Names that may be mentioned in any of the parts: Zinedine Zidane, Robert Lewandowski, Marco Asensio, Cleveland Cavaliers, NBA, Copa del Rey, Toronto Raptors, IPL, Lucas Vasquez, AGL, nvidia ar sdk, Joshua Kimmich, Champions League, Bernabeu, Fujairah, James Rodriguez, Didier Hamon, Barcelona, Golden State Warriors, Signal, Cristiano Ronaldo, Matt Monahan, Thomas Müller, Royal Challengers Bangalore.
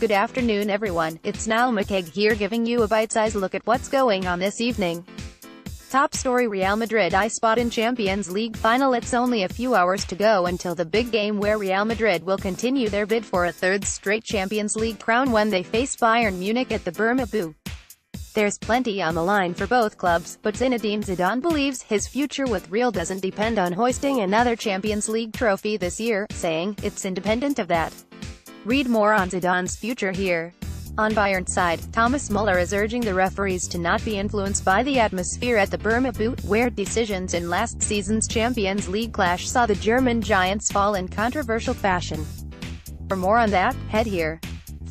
Good afternoon everyone, it's Niall McCague here giving you a bite-sized look at what's going on this evening. Top story: Real Madrid eye spot in Champions League final. It's only a few hours to go until the big game where Real Madrid will continue their bid for a third straight Champions League crown when they face Bayern Munich at the Bernabeu. There's plenty on the line for both clubs, but Zinedine Zidane believes his future with Real doesn't depend on hoisting another Champions League trophy this year, saying, "It's independent of that." Read more on Zidane's future here. On Bayern's side, Thomas Müller is urging the referees to not be influenced by the atmosphere at the Bernabeu, where decisions in last season's Champions League clash saw the German giants fall in controversial fashion. For more on that, head here.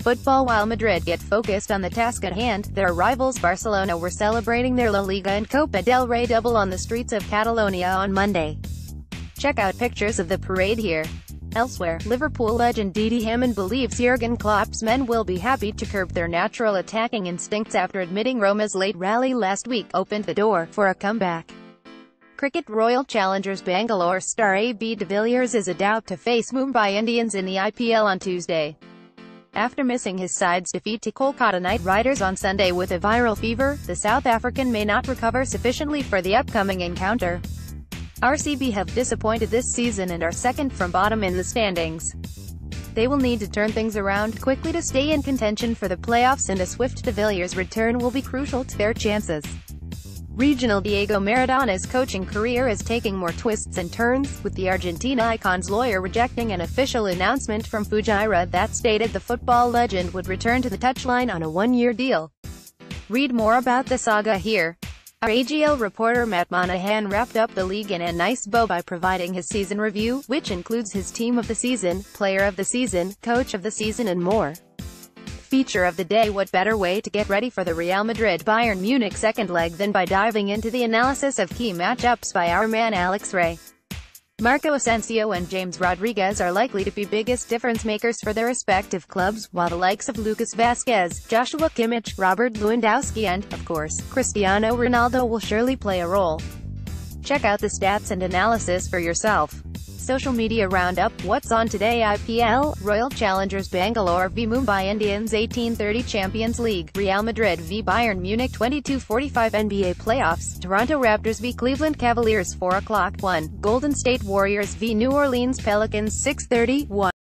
Football: while Madrid get focused on the task at hand, their rivals Barcelona were celebrating their La Liga and Copa del Rey double on the streets of Catalonia on Monday. Check out pictures of the parade here. Elsewhere, Liverpool legend Didier Hamon believes Jurgen Klopp's men will be happy to curb their natural attacking instincts after admitting Roma's late rally last week opened the door for a comeback. Cricket: Royal Challengers Bangalore star A.B. De Villiers is about to face Mumbai Indians in the IPL on Tuesday. After missing his side's defeat to Kolkata Knight Riders on Sunday with a viral fever, the South African may not recover sufficiently for the upcoming encounter. RCB have disappointed this season and are second from bottom in the standings. They will need to turn things around quickly to stay in contention for the playoffs, and a swift De Villiers return will be crucial to their chances. Regional: Diego Maradona's coaching career is taking more twists and turns, with the Argentina icon's lawyer rejecting an official announcement from Fujairah that stated the football legend would return to the touchline on a one-year deal. Read more about the saga here. Our AGL reporter Matt Monahan wrapped up the league in a nice bow by providing his season review, which includes his team of the season, player of the season, coach of the season and more. Feature of the day: what better way to get ready for the Real Madrid-Bayern Munich second leg than by diving into the analysis of key matchups by our man Alex Ray. Marco Asensio and James Rodriguez are likely to be biggest difference makers for their respective clubs, while the likes of Lucas Vasquez, Joshua Kimmich, Robert Lewandowski and, of course, Cristiano Ronaldo will surely play a role. Check out the stats and analysis for yourself. Social media roundup: what's on today? IPL, Royal Challengers Bangalore v Mumbai Indians 18:30 Champions League, Real Madrid v Bayern Munich 22:45 NBA Playoffs, Toronto Raptors v Cleveland Cavaliers 4 o'clock, 1, Golden State Warriors v New Orleans Pelicans 6:30, 1.